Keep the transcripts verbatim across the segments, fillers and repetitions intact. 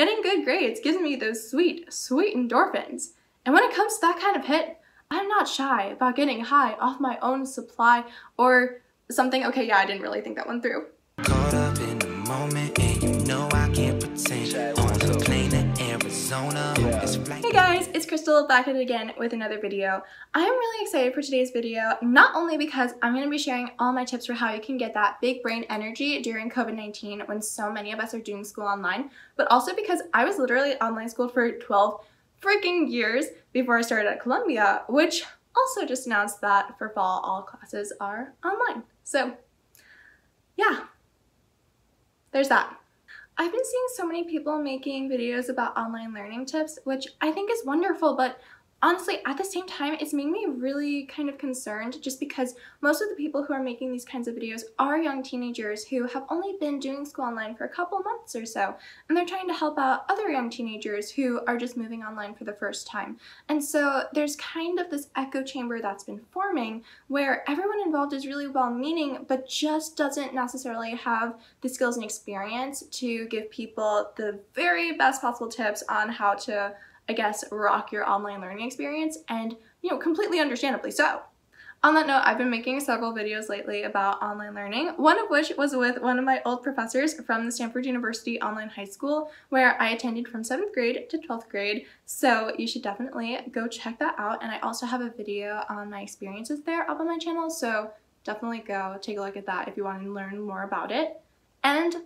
Getting good grades gives me those sweet, sweet endorphins. And when it comes to that kind of hit, I'm not shy about getting high off my own supply or something. Okay, yeah, I didn't really think that one through. Caught up in the moment and you know I can't pretend. On the plane to Arizona. Yeah. Hey guys, it's Krystle back at it again with another video. I'm really excited for today's video, not only because I'm going to be sharing all my tips for how you can get that big brain energy during COVID nineteen when so many of us are doing school online, but also because I was literally online schooled for twelve freaking years before I started at Columbia, which also just announced that for fall all classes are online. So yeah, there's that. I've been seeing so many people making videos about online learning tips, which I think is wonderful, but honestly, at the same time, it's making me really kind of concerned just because most of the people who are making these kinds of videos are young teenagers who have only been doing school online for a couple months or so, and they're trying to help out other young teenagers who are just moving online for the first time. And so there's kind of this echo chamber that's been forming where everyone involved is really well-meaning but just doesn't necessarily have the skills and experience to give people the very best possible tips on how to, I guess, rock your online learning experience, and, you know, completely understandably so. On that note, I've been making several videos lately about online learning, one of which was with one of my old professors from the Stanford University Online High School, where I attended from seventh grade to twelfth grade, so you should definitely go check that out, and I also have a video on my experiences there up on my channel, so definitely go take a look at that if you want to learn more about it. And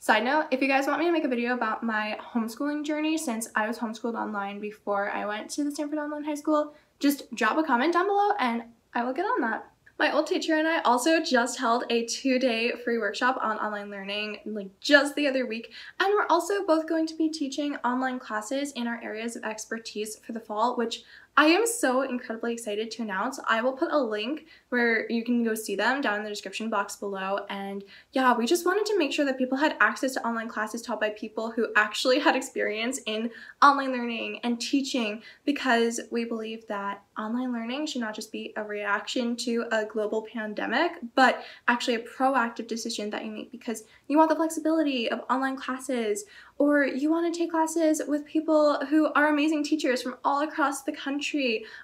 side note, if you guys want me to make a video about my homeschooling journey since I was homeschooled online before I went to the Stanford Online High School, just drop a comment down below and I will get on that. My old teacher and I also just held a two-day free workshop on online learning like just the other week, and we're also both going to be teaching online classes in our areas of expertise for the fall, which I am so incredibly excited to announce. I will put a link where you can go see them down in the description box below. And yeah, we just wanted to make sure that people had access to online classes taught by people who actually had experience in online learning and teaching, because we believe that online learning should not just be a reaction to a global pandemic, but actually a proactive decision that you make because you want the flexibility of online classes, or you want to take classes with people who are amazing teachers from all across the country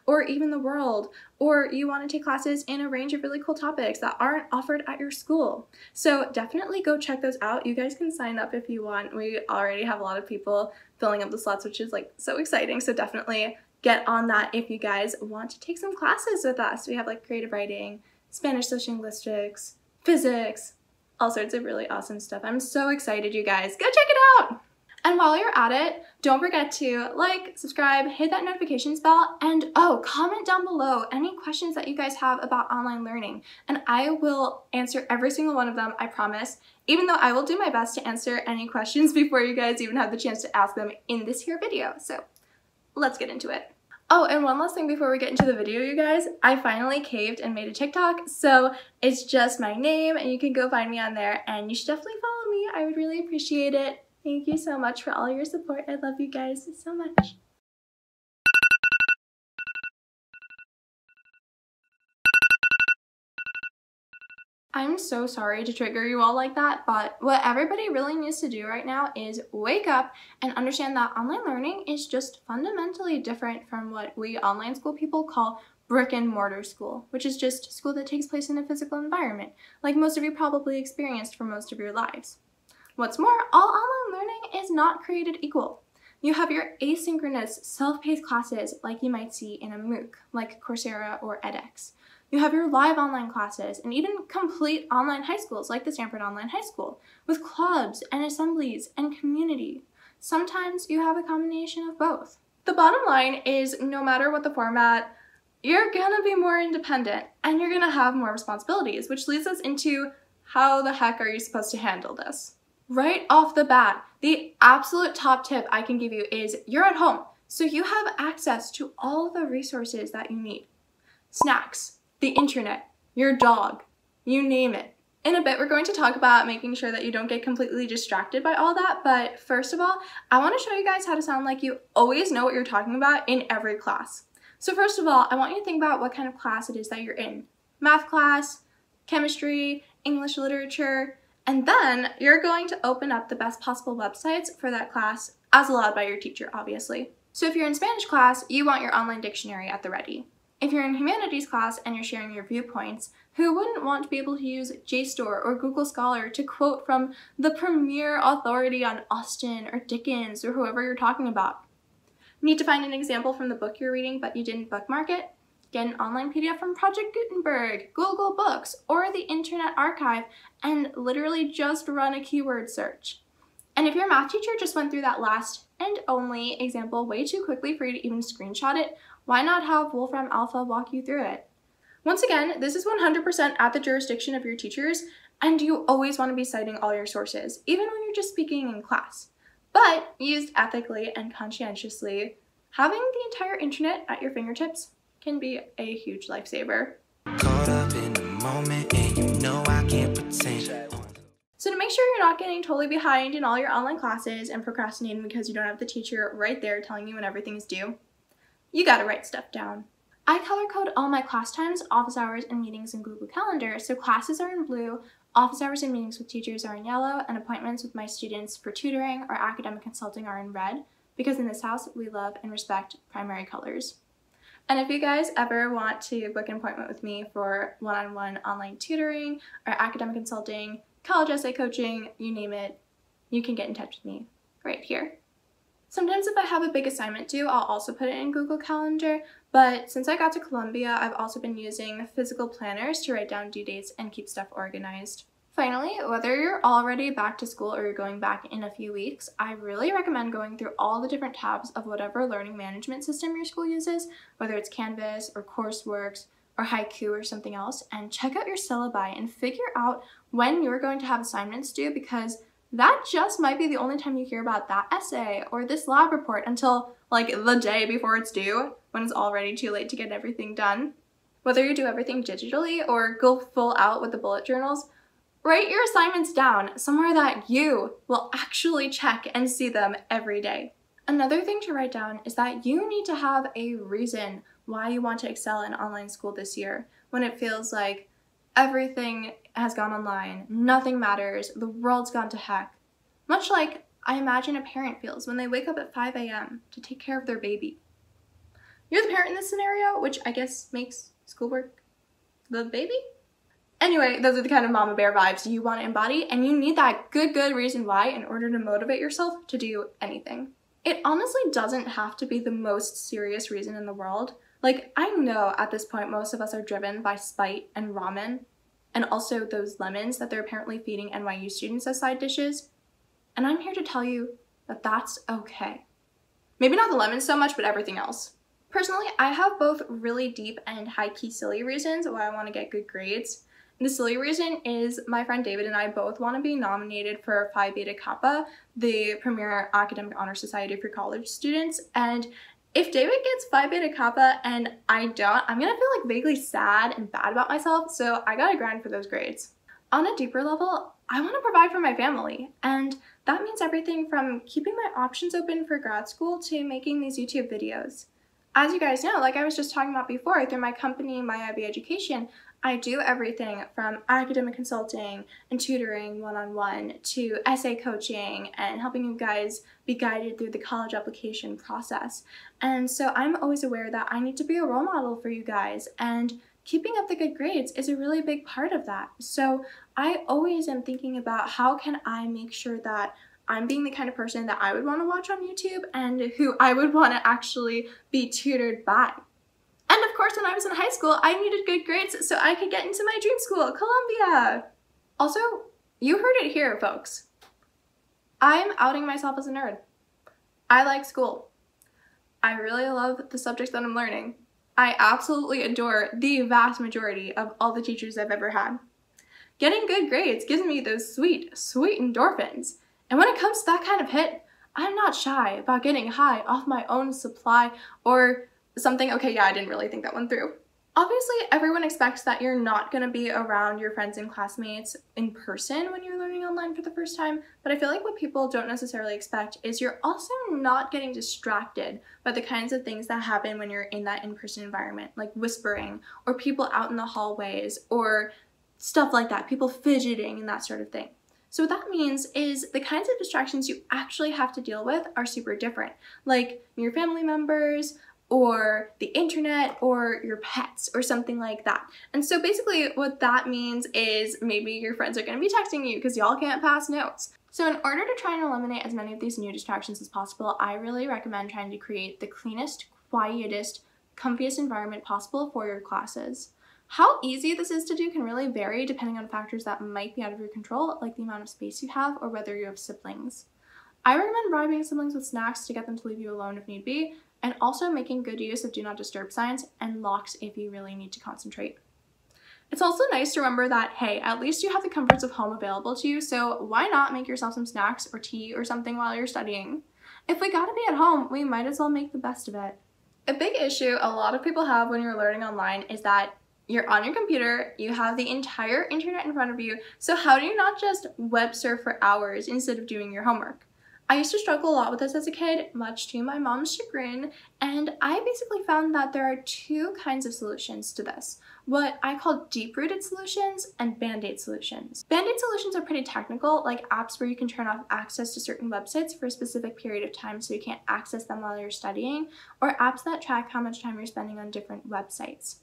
or even the world, or you want to take classes in a range of really cool topics that aren't offered at your school. So definitely go check those out. You guys can sign up if you want. We already have a lot of people filling up the slots, which is like so exciting. So definitely get on that if you guys want to take some classes with us. We have like creative writing, Spanish sociolinguistics, physics, all sorts of really awesome stuff. I'm so excited, you guys. Go check it out! And while you're at it, don't forget to like, subscribe, hit that notifications bell, and oh, comment down below any questions that you guys have about online learning. And I will answer every single one of them, I promise, even though I will do my best to answer any questions before you guys even have the chance to ask them in this here video. So let's get into it. Oh, and one last thing before we get into the video, you guys. I finally caved and made a TikTok, so it's just my name, and you can go find me on there, and you should definitely follow me. I would really appreciate it. Thank you so much for all your support. I love you guys so much. I'm so sorry to trigger you all like that, but what everybody really needs to do right now is wake up and understand that online learning is just fundamentally different from what we online school people call brick and mortar school, which is just school that takes place in a physical environment, like most of you probably experienced for most of your lives. What's more, all online learning is not created equal. You have your asynchronous, self-paced classes like you might see in a MOOC, like Coursera or edX. You have your live online classes and even complete online high schools like the Stanford Online High School with clubs and assemblies and community. Sometimes you have a combination of both. The bottom line is no matter what the format, you're gonna be more independent and you're gonna have more responsibilities, which leads us into how the heck are you supposed to handle this? Right off the bat, the absolute top tip I can give you is you're at home, so you have access to all the resources that you need. Snacks, the internet, your dog, you name it. In a bit, we're going to talk about making sure that you don't get completely distracted by all that, but first of all, I want to show you guys how to sound like you always know what you're talking about in every class. So first of all, I want you to think about what kind of class it is that you're in. Math class, chemistry, English literature, And then you're going to open up the best possible websites for that class, as allowed by your teacher, obviously. So if you're in Spanish class, you want your online dictionary at the ready. If you're in humanities class and you're sharing your viewpoints, who wouldn't want to be able to use JSTOR or Google Scholar to quote from the premier authority on Austen or Dickens or whoever you're talking about? Need to find an example from the book you're reading but you didn't bookmark it? Get an online P D F from Project Gutenberg, Google Books, or the Internet Archive, and literally just run a keyword search. And if your math teacher just went through that last and only example way too quickly for you to even screenshot it, why not have Wolfram Alpha walk you through it? Once again, this is one hundred percent at the jurisdiction of your teachers, and you always want to be citing all your sources, even when you're just speaking in class. But used ethically and conscientiously, having the entire internet at your fingertips can be a huge lifesaver. Caught up in the moment and you know I can't pretend. So to make sure you're not getting totally behind in all your online classes and procrastinating because you don't have the teacher right there telling you when everything is due, you gotta write stuff down. I color code all my class times, office hours, and meetings in Google Calendar, so classes are in blue, office hours and meetings with teachers are in yellow, and appointments with my students for tutoring or academic consulting are in red, because in this house we love and respect primary colors. And if you guys ever want to book an appointment with me for one-on-one online tutoring or academic consulting, college essay coaching, you name it, you can get in touch with me right here. Sometimes if I have a big assignment due, I'll also put it in Google Calendar, but since I got to Columbia, I've also been using physical planners to write down due dates and keep stuff organized. Finally, whether you're already back to school or you're going back in a few weeks, I really recommend going through all the different tabs of whatever learning management system your school uses, whether it's Canvas or CourseWorks or Haiku or something else, and check out your syllabi and figure out when you're going to have assignments due, because that just might be the only time you hear about that essay or this lab report until like the day before it's due, when it's already too late to get everything done. Whether you do everything digitally or go full out with the bullet journals, write your assignments down somewhere that you will actually check and see them every day. Another thing to write down is that you need to have a reason why you want to excel in online school this year, when it feels like everything has gone online, nothing matters, the world's gone to heck. Much like I imagine a parent feels when they wake up at five a m to take care of their baby. You're the parent in this scenario, which I guess makes schoolwork the baby? Anyway, those are the kind of mama bear vibes you want to embody, and you need that good, good reason why in order to motivate yourself to do anything. It honestly doesn't have to be the most serious reason in the world. Like, I know at this point most of us are driven by spite and ramen, and also those lemons that they're apparently feeding N Y U students as side dishes, and I'm here to tell you that that's okay. Maybe not the lemons so much, but everything else. Personally, I have both really deep and high-key silly reasons why I want to get good grades. The silly reason is my friend David and I both want to be nominated for Phi Beta Kappa, the premier academic honor society for college students, and if David gets Phi Beta Kappa and I don't, I'm gonna feel like vaguely sad and bad about myself, so I gotta grind for those grades. On a deeper level, I want to provide for my family, and that means everything from keeping my options open for grad school to making these YouTube videos. As you guys know, like I was just talking about before, through my company, My Ivy Education, I do everything from academic consulting and tutoring one-on-one to essay coaching and helping you guys be guided through the college application process. And so I'm always aware that I need to be a role model for you guys, and keeping up the good grades is a really big part of that. So I always am thinking about how can I make sure that I'm being the kind of person that I would want to watch on YouTube and who I would want to actually be tutored by. And of course, when I was in high school, I needed good grades so I could get into my dream school, Columbia. Also, you heard it here, folks. I'm outing myself as a nerd. I like school. I really love the subjects that I'm learning. I absolutely adore the vast majority of all the teachers I've ever had. Getting good grades gives me those sweet, sweet endorphins. And when it comes to that kind of hit, I'm not shy about getting high off my own supply or something. Okay, yeah, I didn't really think that one through. Obviously, everyone expects that you're not going to be around your friends and classmates in person when you're learning online for the first time, but I feel like what people don't necessarily expect is you're also not getting distracted by the kinds of things that happen when you're in that in-person environment, like whispering or people out in the hallways or stuff like that, people fidgeting and that sort of thing. So what that means is the kinds of distractions you actually have to deal with are super different, like your family members, or the internet, or your pets, or something like that. And so basically what that means is maybe your friends are going to be texting you because y'all can't pass notes. So in order to try and eliminate as many of these new distractions as possible, I really recommend trying to create the cleanest, quietest, comfiest environment possible for your classes. How easy this is to do can really vary depending on factors that might be out of your control, like the amount of space you have or whether you have siblings. I recommend bribing siblings with snacks to get them to leave you alone if need be, and also making good use of do not disturb signs and locks if you really need to concentrate. It's also nice to remember that, hey, at least you have the comforts of home available to you, so why not make yourself some snacks or tea or something while you're studying? If we gotta be at home, we might as well make the best of it. A big issue a lot of people have when you're learning online is that you're on your computer, you have the entire internet in front of you, so how do you not just web surf for hours instead of doing your homework? I used to struggle a lot with this as a kid, much to my mom's chagrin, and I basically found that there are two kinds of solutions to this, what I call deep-rooted solutions and band-aid solutions. Band-aid solutions are pretty technical, like apps where you can turn off access to certain websites for a specific period of time so you can't access them while you're studying, or apps that track how much time you're spending on different websites.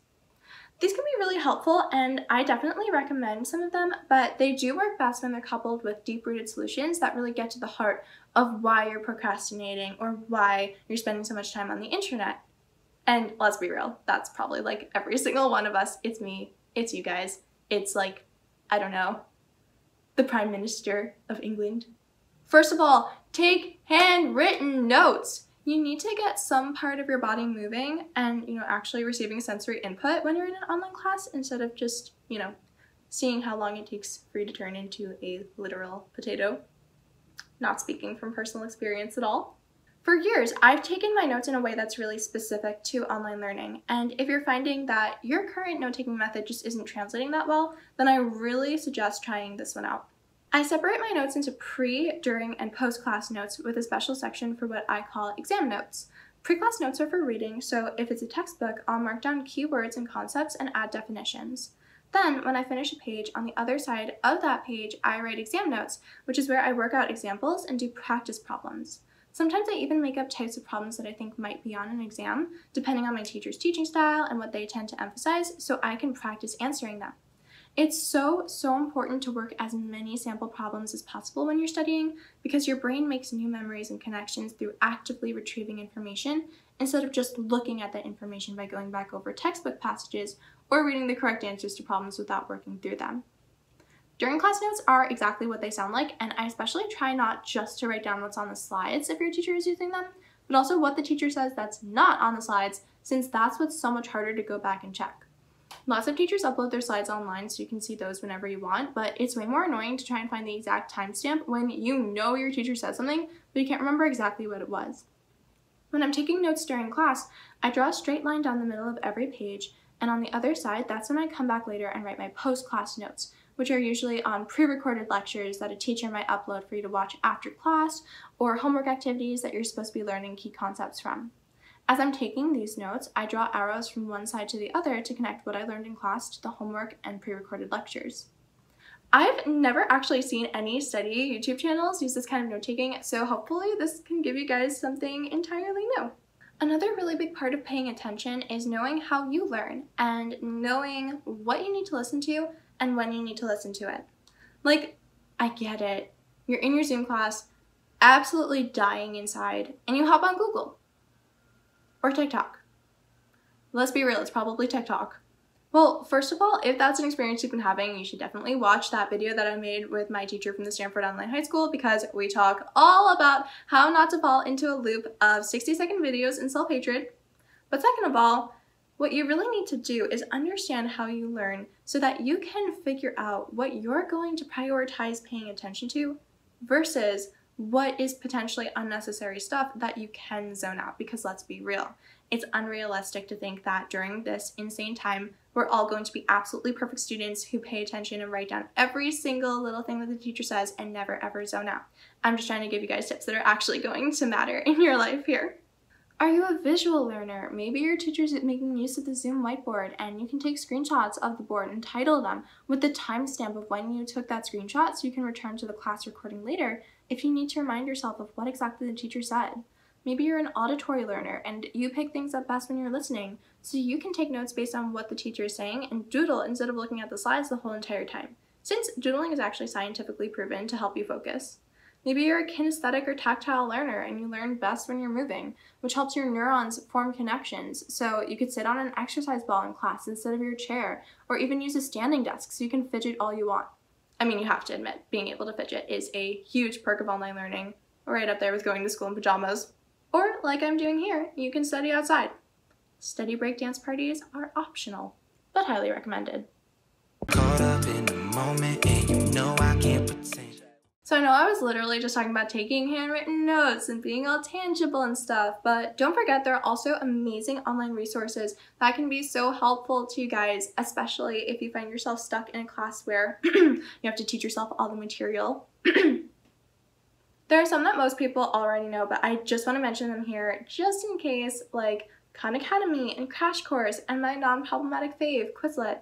These can be really helpful, and I definitely recommend some of them, but they do work best when they're coupled with deep-rooted solutions that really get to the heart of why you're procrastinating or why you're spending so much time on the internet. And let's be real, that's probably like every single one of us. It's me, it's you guys, it's like, I don't know, the Prime Minister of England. First of all, take handwritten notes. You need to get some part of your body moving and, you know, actually receiving sensory input when you're in an online class instead of just, you know, seeing how long it takes for you to turn into a literal potato. Not speaking from personal experience at all. For years, I've taken my notes in a way that's really specific to online learning, and if you're finding that your current note-taking method just isn't translating that well, then I really suggest trying this one out. I separate my notes into pre, during, and post-class notes with a special section for what I call exam notes. Pre-class notes are for reading, so if it's a textbook, I'll mark down keywords and concepts and add definitions. Then, when I finish a page, on the other side of that page, I write exam notes, which is where I work out examples and do practice problems. Sometimes I even make up types of problems that I think might be on an exam, depending on my teacher's teaching style and what they tend to emphasize, so I can practice answering them. It's so, so important to work as many sample problems as possible when you're studying because your brain makes new memories and connections through actively retrieving information instead of just looking at that information by going back over textbook passages or reading the correct answers to problems without working through them. During class notes are exactly what they sound like, and I especially try not just to write down what's on the slides if your teacher is using them, but also what the teacher says that's not on the slides, since that's what's so much harder to go back and check. Lots of teachers upload their slides online so you can see those whenever you want, but it's way more annoying to try and find the exact timestamp when you know your teacher said something, but you can't remember exactly what it was. When I'm taking notes during class, I draw a straight line down the middle of every page, and on the other side, that's when I come back later and write my post-class notes, which are usually on pre-recorded lectures that a teacher might upload for you to watch after class, or homework activities that you're supposed to be learning key concepts from. As I'm taking these notes, I draw arrows from one side to the other to connect what I learned in class to the homework and pre-recorded lectures. I've never actually seen any study YouTube channels use this kind of note-taking, so hopefully this can give you guys something entirely new. Another really big part of paying attention is knowing how you learn and knowing what you need to listen to and when you need to listen to it. Like, I get it. You're in your Zoom class, absolutely dying inside, and you hop on Google. Or TikTok. Let's be real, it's probably TikTok. Well, first of all, if that's an experience you've been having, you should definitely watch that video that I made with my teacher from the Stanford Online High School because we talk all about how not to fall into a loop of sixty second videos and self-hatred. But second of all, what you really need to do is understand how you learn so that you can figure out what you're going to prioritize paying attention to versus what is potentially unnecessary stuff that you can zone out, because let's be real, it's unrealistic to think that during this insane time we're all going to be absolutely perfect students who pay attention and write down every single little thing that the teacher says and never ever zone out. I'm just trying to give you guys tips that are actually going to matter in your life here. Are you a visual learner? Maybe your teacher's making use of the Zoom whiteboard and you can take screenshots of the board and title them with the timestamp of when you took that screenshot so you can return to the class recording later if you need to remind yourself of what exactly the teacher said. Maybe you're an auditory learner and you pick things up best when you're listening, so you can take notes based on what the teacher is saying and doodle instead of looking at the slides the whole entire time, since doodling is actually scientifically proven to help you focus. Maybe you're a kinesthetic or tactile learner and you learn best when you're moving, which helps your neurons form connections, so you could sit on an exercise ball in class instead of your chair, or even use a standing desk so you can fidget all you want. I mean, you have to admit, being able to fidget is a huge perk of online learning, right up there with going to school in pajamas. Or, like I'm doing here, you can study outside. Study break dance parties are optional, but highly recommended. Caught up in the moment and you know I can't pretend. So I know I was literally just talking about taking handwritten notes and being all tangible and stuff, but don't forget there are also amazing online resources that can be so helpful to you guys, especially if you find yourself stuck in a class where you have to teach yourself all the material. There are some that most people already know, but I just want to mention them here just in case, like Khan Academy and Crash Course and my non-problematic fave, Quizlet.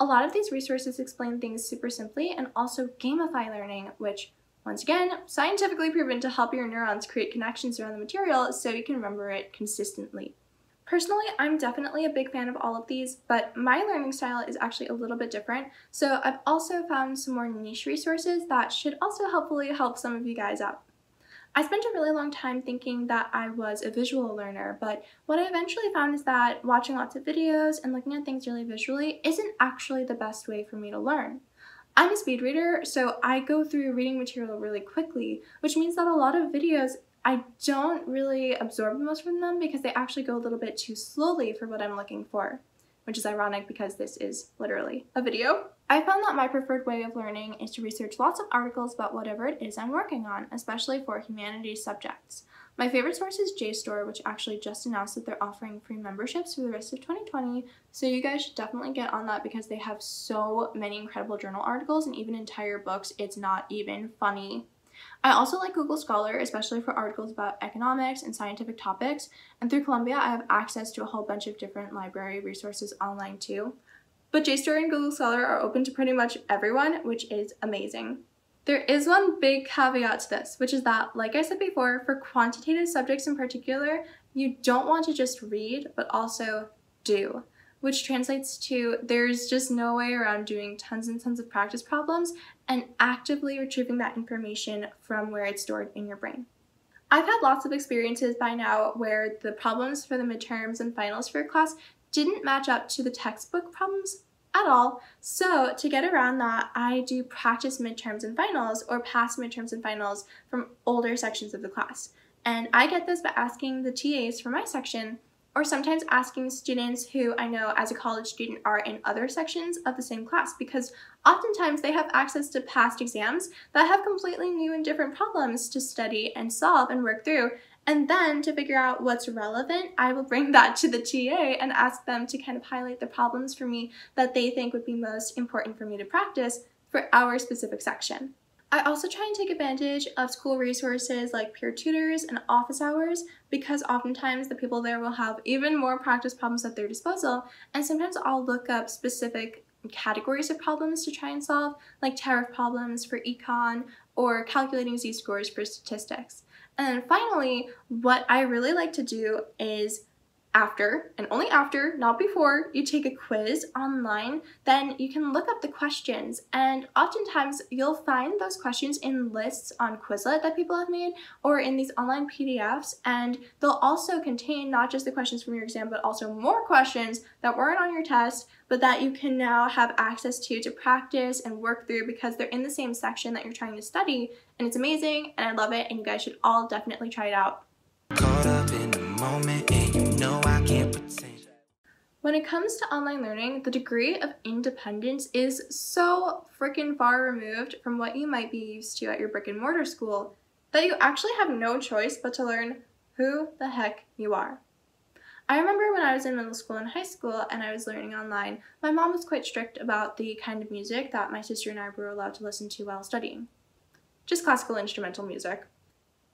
A lot of these resources explain things super simply and also gamify learning, which once again, scientifically proven to help your neurons create connections around the material so you can remember it consistently. Personally, I'm definitely a big fan of all of these, but my learning style is actually a little bit different, so I've also found some more niche resources that should also hopefully help some of you guys out. I spent a really long time thinking that I was a visual learner, but what I eventually found is that watching lots of videos and looking at things really visually isn't actually the best way for me to learn. I'm a speed reader, so I go through reading material really quickly, which means that a lot of videos, I don't really absorb the most from them because they actually go a little bit too slowly for what I'm looking for, which is ironic because this is literally a video. I found that my preferred way of learning is to research lots of articles about whatever it is I'm working on, especially for humanities subjects. My favorite source is JSTOR, which actually just announced that they're offering free memberships for the rest of twenty twenty, so you guys should definitely get on that because they have so many incredible journal articles and even entire books. It's not even funny. I also like Google Scholar, especially for articles about economics and scientific topics, and through Columbia I have access to a whole bunch of different library resources online too. But JSTOR and Google Scholar are open to pretty much everyone, which is amazing. There is one big caveat to this, which is that, like I said before, for quantitative subjects in particular, you don't want to just read, but also do, which translates to there's just no way around doing tons and tons of practice problems and actively retrieving that information from where it's stored in your brain. I've had lots of experiences by now where the problems for the midterms and finals for your class didn't match up to the textbook problems at all. So to get around that, I do practice midterms and finals or past midterms and finals from older sections of the class. And I get this by asking the T As for my section or sometimes asking students who I know as a college student are in other sections of the same class, because oftentimes they have access to past exams that have completely new and different problems to study and solve and work through. And then to figure out what's relevant, I will bring that to the T A and ask them to kind of highlight the problems for me that they think would be most important for me to practice for our specific section. I also try and take advantage of school resources like peer tutors and office hours, because oftentimes the people there will have even more practice problems at their disposal, and sometimes I'll look up specific categories of problems to try and solve, like tariff problems for econ or calculating z-scores for statistics. And then finally, what I really like to do is after, and only after, not before, you take a quiz online, then you can look up the questions. And oftentimes you'll find those questions in lists on Quizlet that people have made or in these online P D Fs. And they'll also contain not just the questions from your exam, but also more questions that weren't on your test, but that you can now have access to to practice and work through because they're in the same section that you're trying to study. And it's amazing and I love it and you guys should all definitely try it out. Caught up in the moment and you know I can't pretend. When it comes to online learning, the degree of independence is so freaking far removed from what you might be used to at your brick and mortar school that you actually have no choice but to learn who the heck you are. I remember when I was in middle school and high school and I was learning online, my mom was quite strict about the kind of music that my sister and I were allowed to listen to while studying. Just classical instrumental music.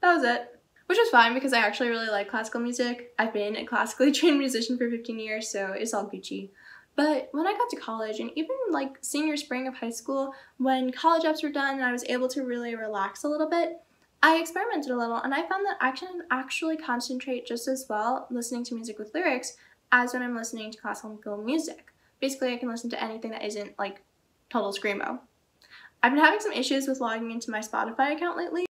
That was it. which was fine because I actually really like classical music. I've been a classically trained musician for fifteen years, so it's all Gucci. But when I got to college, and even like senior spring of high school, when college apps were done and I was able to really relax a little bit, I experimented a little, and I found that I can actually concentrate just as well listening to music with lyrics as when I'm listening to classical music. Basically, I can listen to anything that isn't like total screamo. I've been having some issues with logging into my Spotify account lately,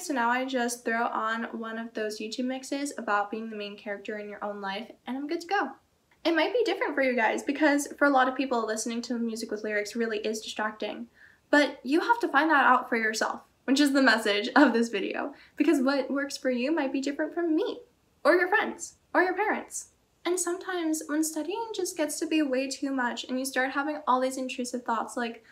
so now I just throw on one of those YouTube mixes about being the main character in your own life, and I'm good to go. It might be different for you guys, because for a lot of people, listening to music with lyrics really is distracting, but you have to find that out for yourself, which is the message of this video, because what works for you might be different from me, or your friends, or your parents. And sometimes when studying just gets to be way too much and you start having all these intrusive thoughts like,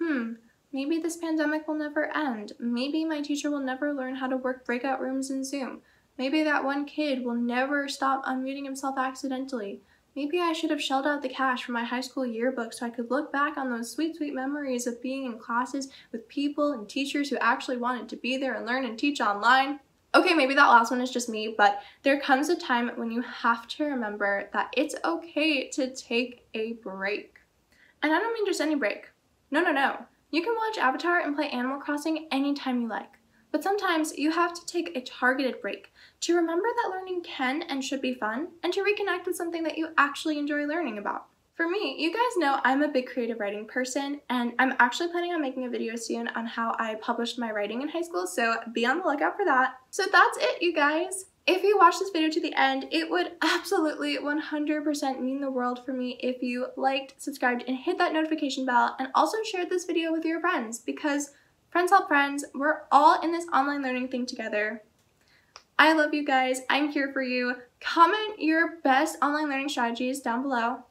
hmm, maybe this pandemic will never end. Maybe my teacher will never learn how to work breakout rooms in Zoom. Maybe that one kid will never stop unmuting himself accidentally. Maybe I should have shelled out the cash for my high school yearbook so I could look back on those sweet, sweet memories of being in classes with people and teachers who actually wanted to be there and learn and teach online. Okay, maybe that last one is just me, but there comes a time when you have to remember that it's okay to take a break. And I don't mean just any break. No, no, no. You can watch Avatar and play Animal Crossing anytime you like. But sometimes you have to take a targeted break to remember that learning can and should be fun, and to reconnect with something that you actually enjoy learning about. For me, you guys know I'm a big creative writing person, and I'm actually planning on making a video soon on how I published my writing in high school, so be on the lookout for that. So that's it, you guys. If you watch this video to the end, it would absolutely one hundred percent mean the world for me if you liked, subscribed, and hit that notification bell, and also shared this video with your friends, because friends help friends. We're all in this online learning thing together. I love you guys. I'm here for you. Comment your best online learning strategies down below,